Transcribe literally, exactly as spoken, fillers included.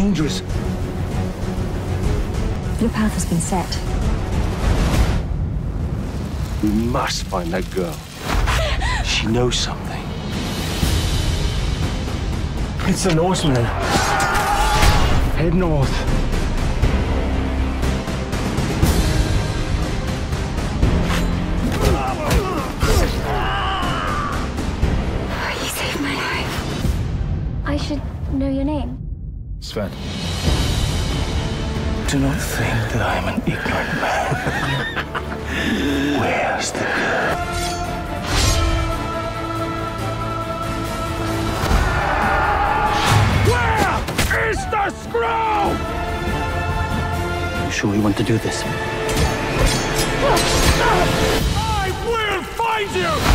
dangerous. Your path has been set. We must find that girl. She knows something. It's the Norseman. Head north. I should know your name. Sven. Do not think that I am an ignorant man. Where's the girl? Where is the screw? You sure you want to do this? I will find you!